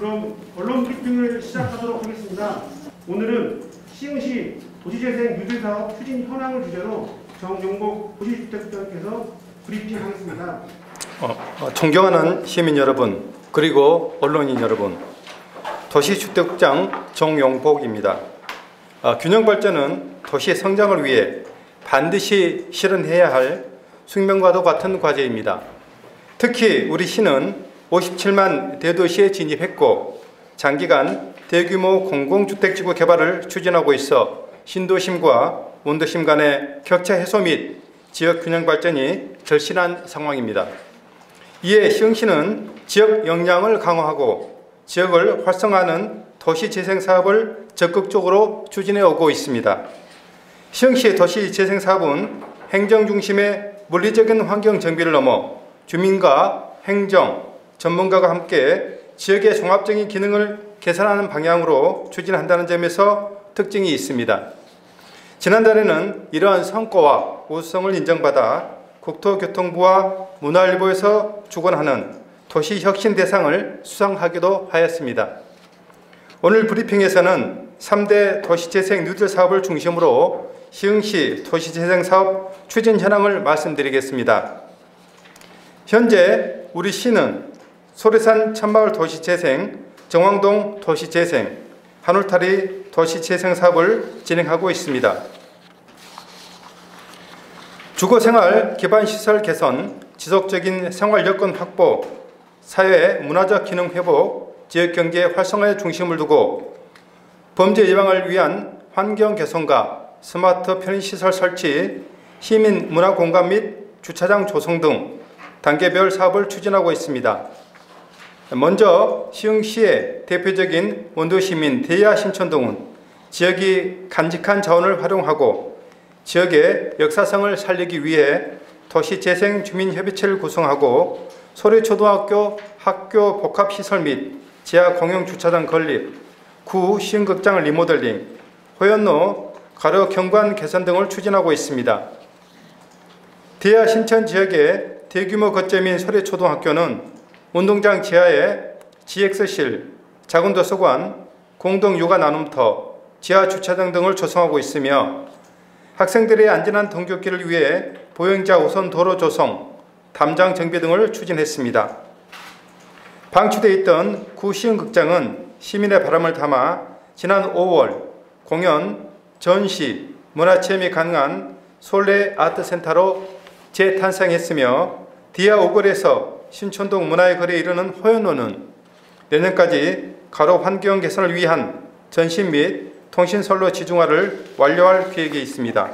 그럼 언론 브리핑을 시작하도록 하겠습니다. 오늘은 시흥시 도시재생 유들사업 추진 현황을 주제로 정용복 도시주택장께서 브리핑하겠습니다. 존경하는 시민 여러분, 그리고 언론인 여러분, 도시주택장 정용복입니다. 균형발전은 도시의 성장을 위해 반드시 실현해야 할 숙명과도 같은 과제입니다. 특히 우리 시는 57만 대도시에 진입했고 장기간 대규모 공공주택지구 개발을 추진하고 있어 신도심과 원도심 간의 격차 해소 및 지역균형 발전이 절실한 상황입니다. 이에 시흥시는 지역 역량을 강화하고 지역을 활성화하는 도시재생사업을 적극적으로 추진해오고 있습니다. 시흥시의 도시재생사업은 행정 중심의 물리적인 환경 정비를 넘어 주민과 행정, 전문가가 함께 지역의 종합적인 기능을 개선하는 방향으로 추진한다는 점에서 특징이 있습니다. 지난달에는 이러한 성과와 우수성을 인정받아 국토교통부와 문화일보에서 주관하는 도시혁신 대상을 수상하기도 하였습니다. 오늘 브리핑에서는 3대 도시재생 뉴딜 사업을 중심으로 시흥시 도시재생 사업 추진 현황을 말씀드리겠습니다. 현재 우리 시는 소래산 첫마을 도시재생, 정왕동 도시재생, 한울타리 도시재생 사업을 진행하고 있습니다. 주거생활 기반시설 개선, 지속적인 생활여건 확보, 사회 문화적 기능 회복, 지역경제 활성화에 중심을 두고 범죄 예방을 위한 환경 개선과 스마트 편의시설 설치, 시민 문화공간 및 주차장 조성 등 단계별 사업을 추진하고 있습니다. 먼저 시흥시의 대표적인 원도시민 대야 신천동은 지역이 간직한 자원을 활용하고 지역의 역사성을 살리기 위해 도시재생 주민협의체를 구성하고 소래초등학교 학교 복합시설 및 지하 공용주차장 건립, 구 시흥극장 리모델링, 호현로 가로 경관 개선 등을 추진하고 있습니다. 대야 신천 지역의 대규모 거점인 소래초등학교는 운동장 지하에 GX실, 작은 도서관, 공동 육아 나눔터, 지하 주차장 등을 조성하고 있으며 학생들의 안전한 등굣길을 위해 보행자 우선 도로 조성, 담장 정비 등을 추진했습니다. 방치되어 있던 구 시흥극장은 시민의 바람을 담아 지난 5월 공연, 전시, 문화체험이 가능한 솔레 아트센터로 재탄생했으며 디아 오골에서 신촌동 문화의 거리에 이르는 호현로는 내년까지 가로 환경 개선을 위한 전신 및 통신선로 지중화를 완료할 계획이 있습니다.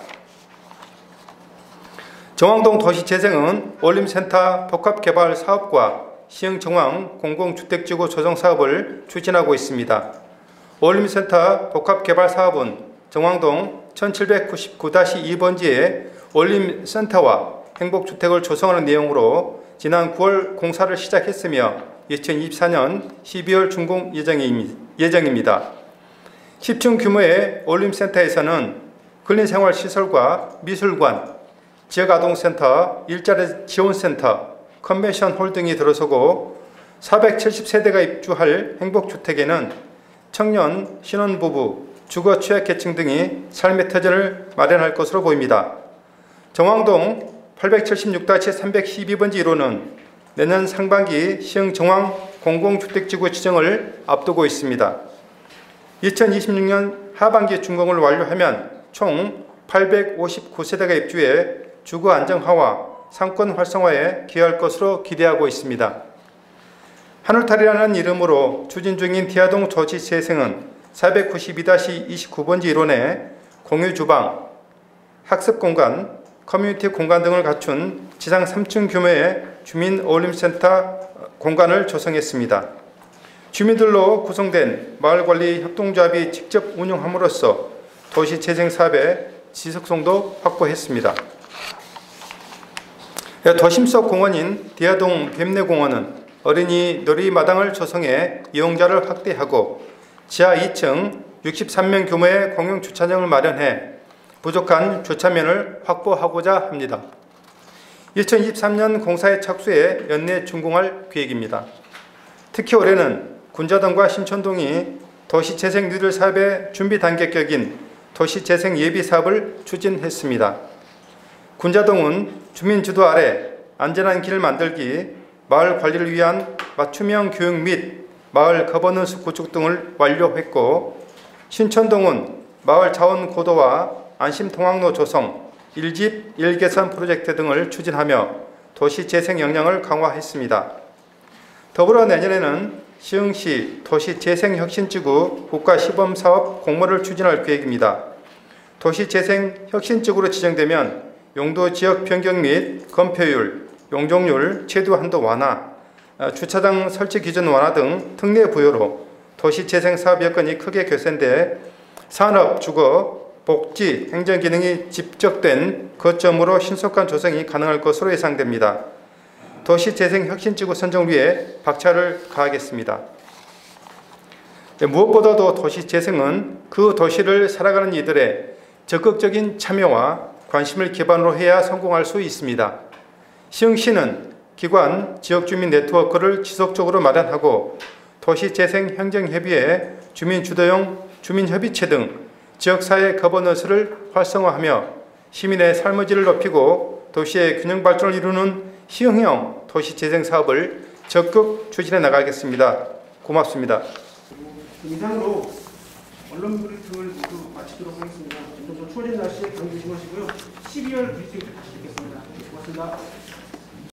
정왕동 도시재생은 올림센터 복합개발 사업과 시흥정왕 공공주택지구 조성사업을 추진하고 있습니다. 올림센터 복합개발 사업은 정왕동 1799-2번지에 올림센터와 행복주택을 조성하는 내용으로 지난 9월 공사를 시작했으며 2024년 12월 준공 예정입니다. 10층 규모의 올림센터에서는 근린생활시설과 미술관, 지역아동센터, 일자리 지원센터, 컨벤션홀 등이 들어서고 470세대가 입주할 행복주택에는 청년, 신혼부부, 주거 취약계층 등이 삶의 터전을 마련할 것으로 보입니다. 정왕동 876-312번지 1호는 내년 상반기 시흥정왕 공공주택지구 지정을 앞두고 있습니다. 2026년 하반기 준공을 완료하면 총 859세대가 입주해 주거 안정화와 상권 활성화에 기여할 것으로 기대하고 있습니다. 한울타리라는 이름으로 추진 중인 디아동 도시재생은 492-29번지 1호에 공유주방, 학습공간, 커뮤니티 공간 등을 갖춘 지상 3층 규모의 주민 어울림센터 공간을 조성했습니다. 주민들로 구성된 마을관리 협동조합이 직접 운영함으로써 도시재생사업의 지속성도 확보했습니다. 도심 속 공원인 디아동 뱀내공원은 어린이 놀이마당을 조성해 이용자를 확대하고 지하 2층 63명 규모의 공용주차장을 마련해 부족한 주차면을 확보하고자 합니다. 2023년 공사에 착수해 연내 준공할 계획입니다. 특히 올해는 군자동과 신촌동이 도시재생 뉴딜 사업의 준비 단계격인 도시재생 예비 사업을 추진했습니다. 군자동은 주민 주도 아래 안전한 길을 만들기, 마을 관리를 위한 맞춤형 교육 및 마을 거버넌스 구축 등을 완료했고, 신촌동은 마을 자원 고도와 안심통학로 조성, 1집 1개선 프로젝트 등을 추진하며 도시재생 역량을 강화했습니다. 더불어 내년에는 시흥시 도시재생혁신지구 국가시범사업 공모를 추진할 계획입니다. 도시재생혁신지구로 지정되면 용도지역 변경 및 건폐율, 용적률 최대 한도 완화, 주차장 설치 기준 완화 등 특례 부여로 도시재생사업 여건이 크게 개선돼 산업, 주거, 복지, 행정기능이 집적된 거점으로 신속한 조성이 가능할 것으로 예상됩니다. 도시재생혁신지구 선정을 위해 박차를 가하겠습니다. 무엇보다도 도시재생은 그 도시를 살아가는 이들의 적극적인 참여와 관심을 기반으로 해야 성공할 수 있습니다. 시흥시는 기관, 지역주민 네트워크를 지속적으로 마련하고 도시재생행정협의회, 주민주도형 주민협의체 등 지역사회 거버넌스를 활성화하며 시민의 삶의 질을 높이고 도시의 균형 발전을 이루는 시흥형 도시재생사업을 적극 추진해 나가겠습니다. 고맙습니다. 이상으로 언론 브리핑을 마치도록 하겠습니다. 좀 추워진 날씨에 감기 조심하시고요. 12월 브리핑 다시 뵙겠습니다. 고맙습니다.